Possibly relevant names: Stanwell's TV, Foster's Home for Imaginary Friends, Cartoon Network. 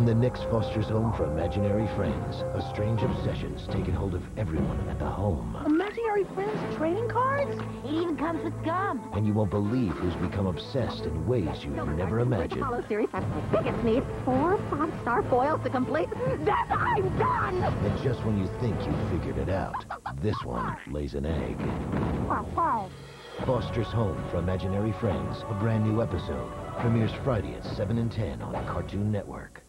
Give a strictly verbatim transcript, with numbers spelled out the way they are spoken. on the next Foster's Home for Imaginary Friends, a strange obsession's taken hold of everyone at the home. Imaginary Friends trading cards? It even comes with gum. And you won't believe who's become obsessed in ways you've never imagined. Hollow series has the biggest need. Four five-star foils to complete. Then I'm done! And just when you think you've figured it out, this one lays an egg. Wow, wow. Foster's Home for Imaginary Friends, a brand new episode, premieres Friday at seven and ten on Cartoon Network.